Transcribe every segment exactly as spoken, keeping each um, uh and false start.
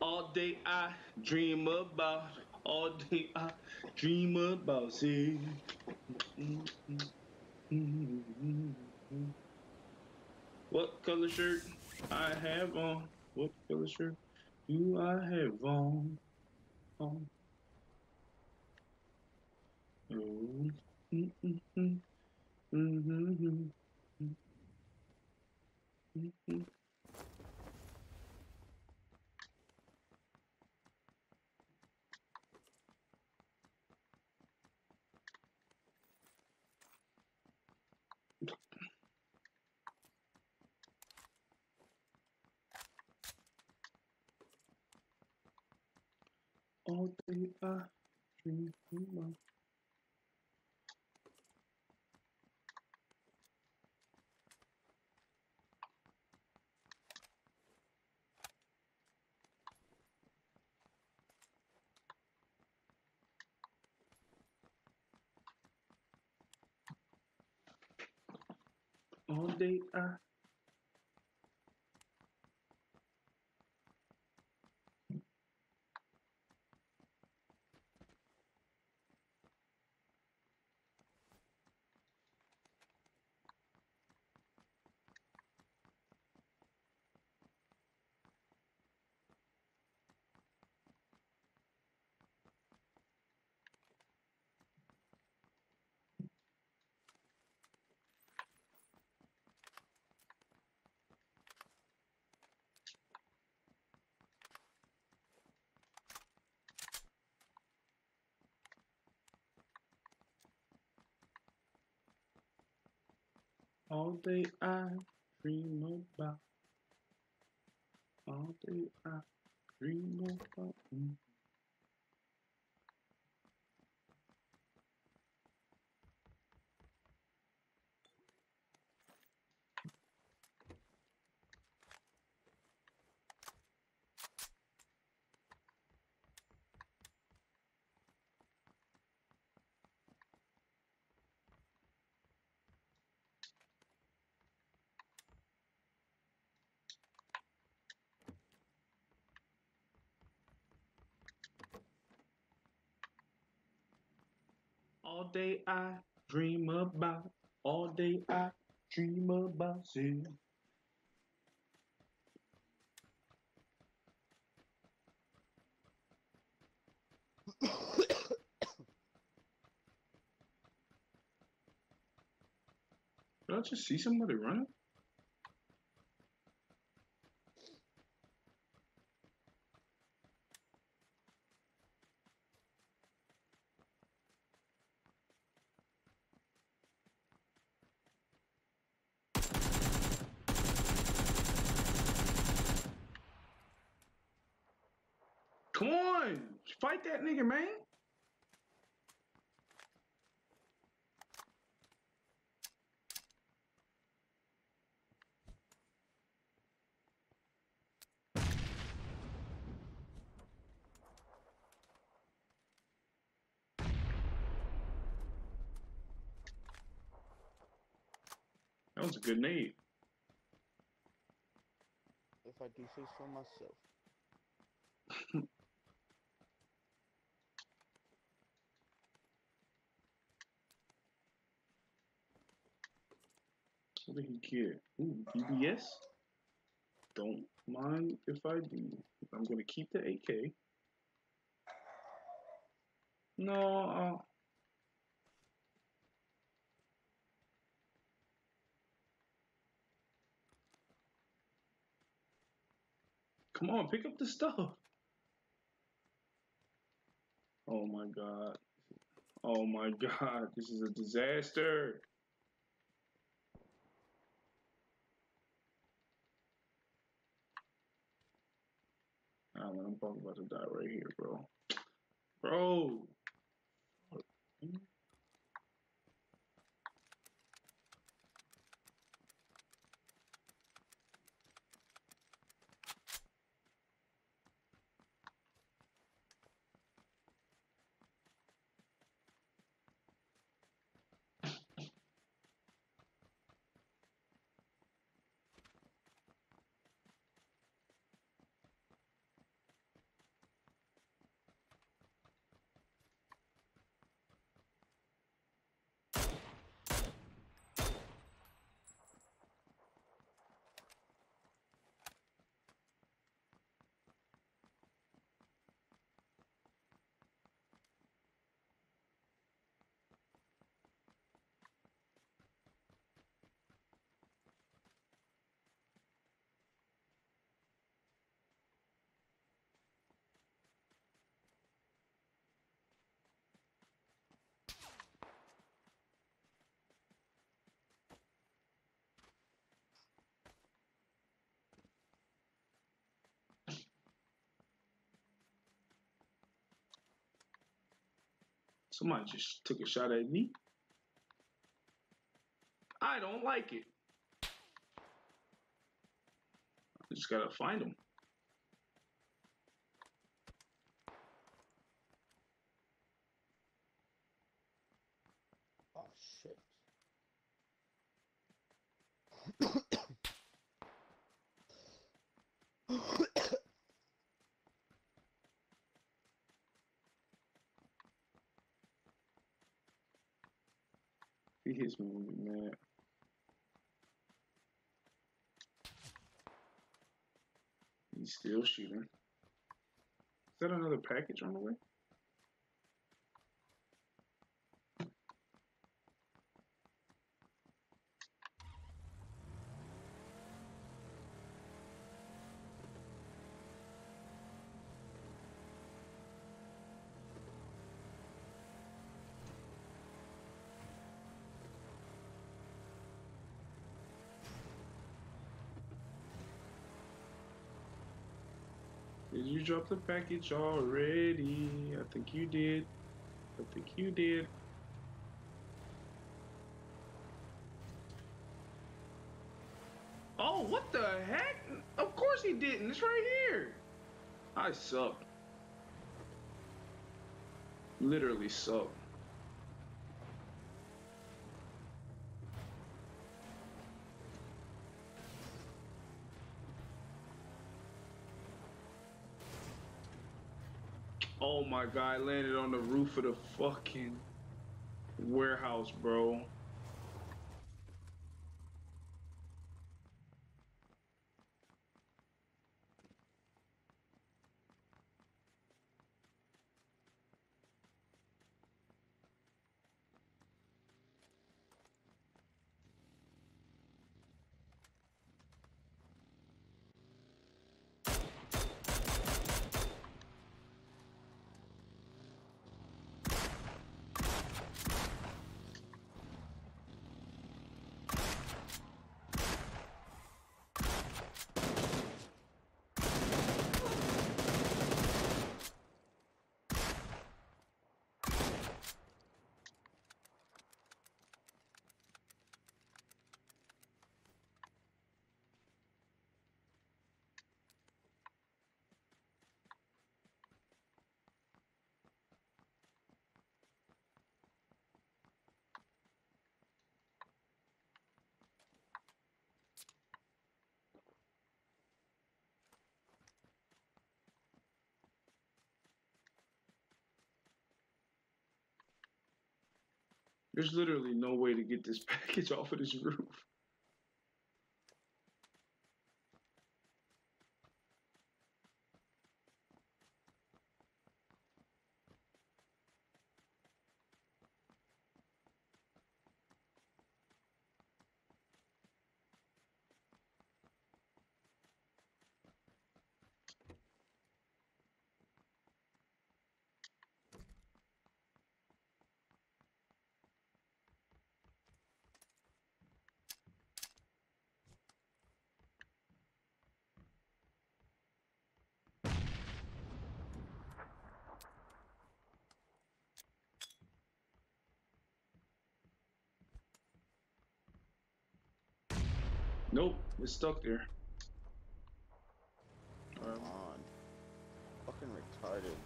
All day I dream about, all day I dream about, see. What color shirt I have on? What color shirt do I have on? On. Oh. Mm-hmm. Mm-hmm. Mm-hmm. All day I dream about. All day I. All day I dream about. All day I dream about. Mm. All day I dream about, all day I dream about you. Did I just see somebody running? Come on, fight that nigga, man. That was a good nade. If I do so for myself. What did he get? Ooh, D B S? Don't mind if I do. I'm gonna keep the A K. No, uh... Come on, pick up the stuff! Oh my god. Oh my god, this is a disaster! I'm probably about to die right here, bro. Bro! Somebody just took a shot at me. I don't like it. I just gotta find him. Oh, shit. He hits me when you're mad. He's still shooting. Is that another package on the way? Did you drop the package already? I think you did. I think you did. Oh, what the heck? Of course he didn't. It's right here. I suck. Literally suck. Oh my god, I landed on the roof of the fucking warehouse, bro. There's literally no way to get this package off of this roof. Nope, it's stuck there. All right. Come on. Fucking retarded.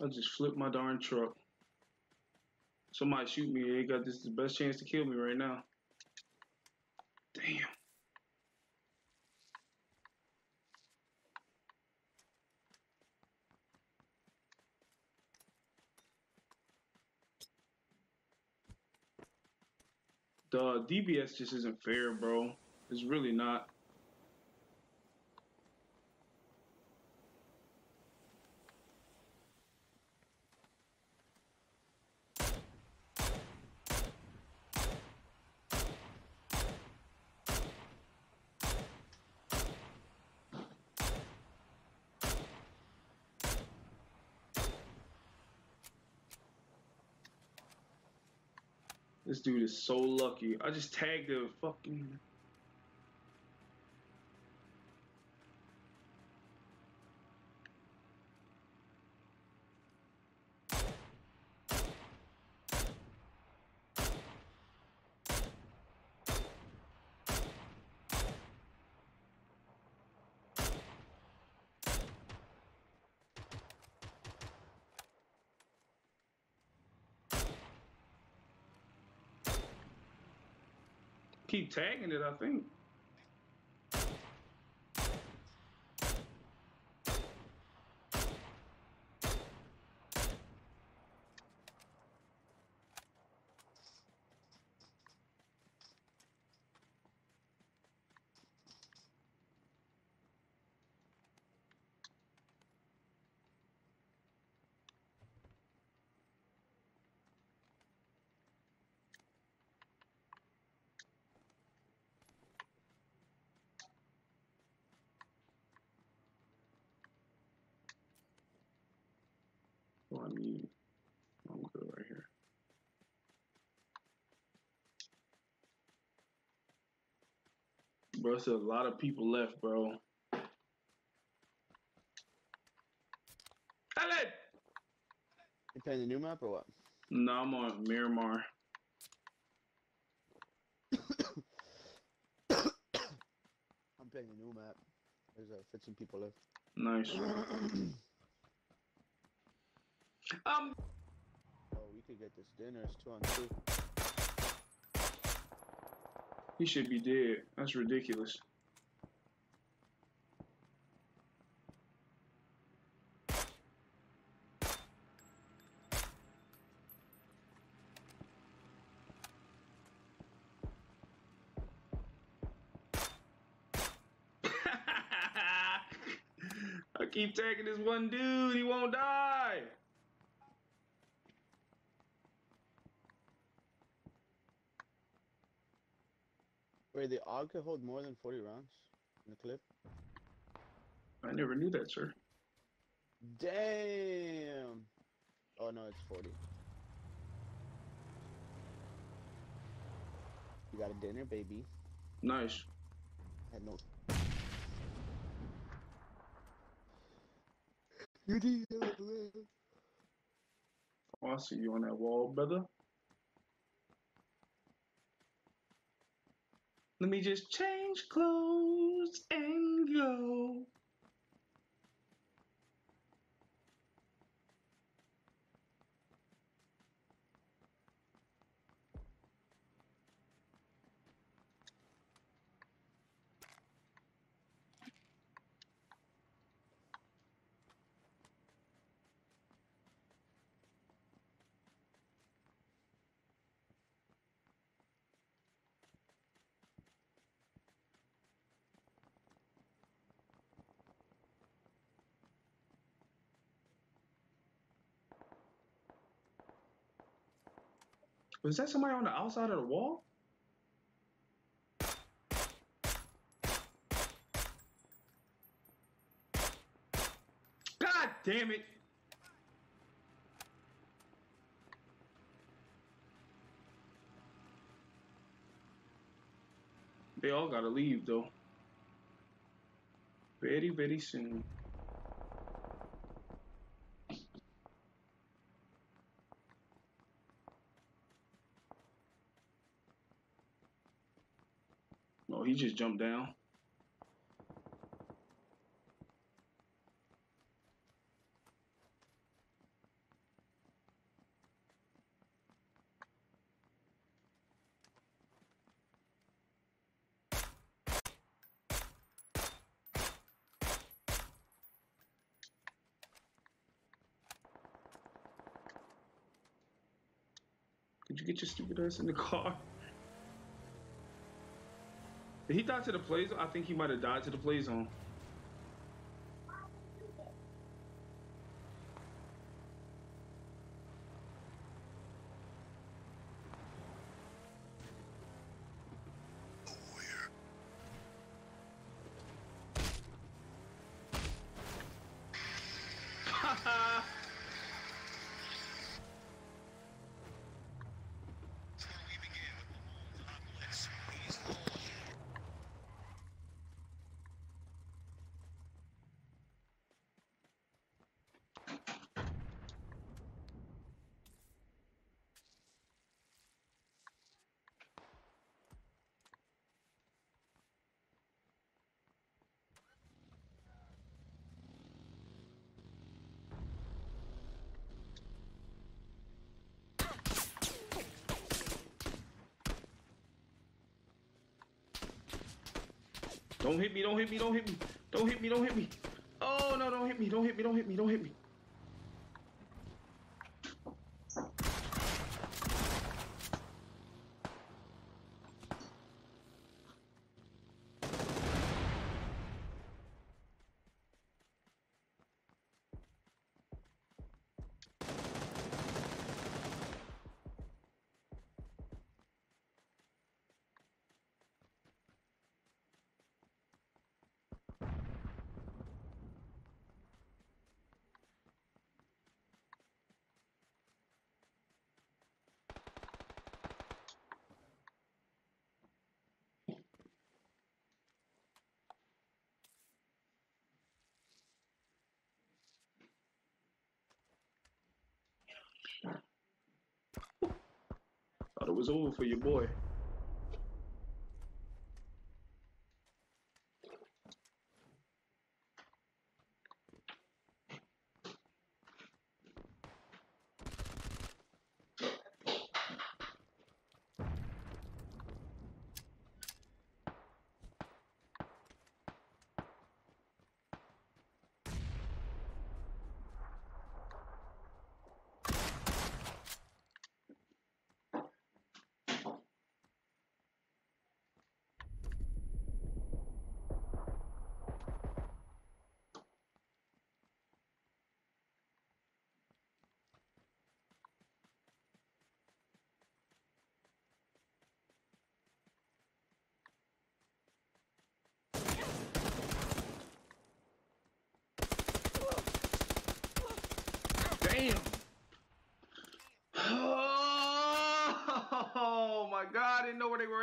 I just flipped my darn truck. Somebody shoot me. They got this the best chance to kill me right now. Damn. The D B S just isn't fair, bro. It's really not. This dude is so lucky. I just tagged a fucking... Keep tagging it, I think. I mean, I'm gonna go right here. Bro, there's a lot of people left, bro. Alan! You playing the new map or what? No, I'm on Miramar. I'm playing the new map. There's uh, fifteen people left. Nice. Um. Oh, we could get this dinner. It's two on two. He should be dead. That's ridiculous. I keep tagging this one dude. He won't die. Wait, the A U G can hold more than forty rounds in the clip? I never knew that, sir. Damn! Oh no, it's forty. You got a dinner, baby. Nice. I had no... You did it. I see you on that wall, brother. Let me just change clothes and go. Was that somebody on the outside of the wall? God damn it! They all gotta leave though. Very, very soon. Oh, he just jumped down. Did you get your stupid ass in the car? Did he die to the play zone? I think he might have died to the play zone. Don't hit me, don't hit me, don't hit me. Don't hit me, don't hit me. Oh no, don't hit me, don't hit me, don't hit me, don't hit me. Thought it was over for your boy. Damn. Oh my God, I didn't know where they were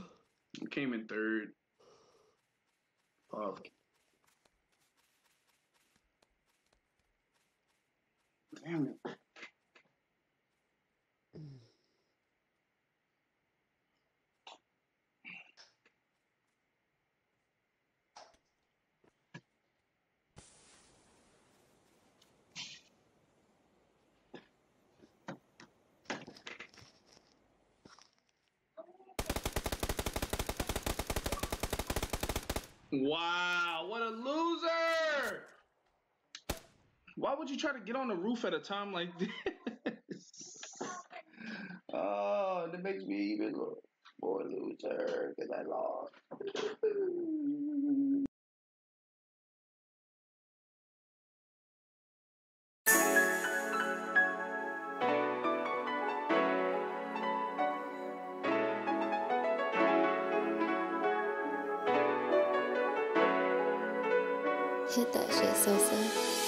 at. I came in third. Oh. Damn it. Wow, what a loser! Why would you try to get on the roof at a time like this? Oh, that makes me even more loser because I lost. Hit that shit, Sosa.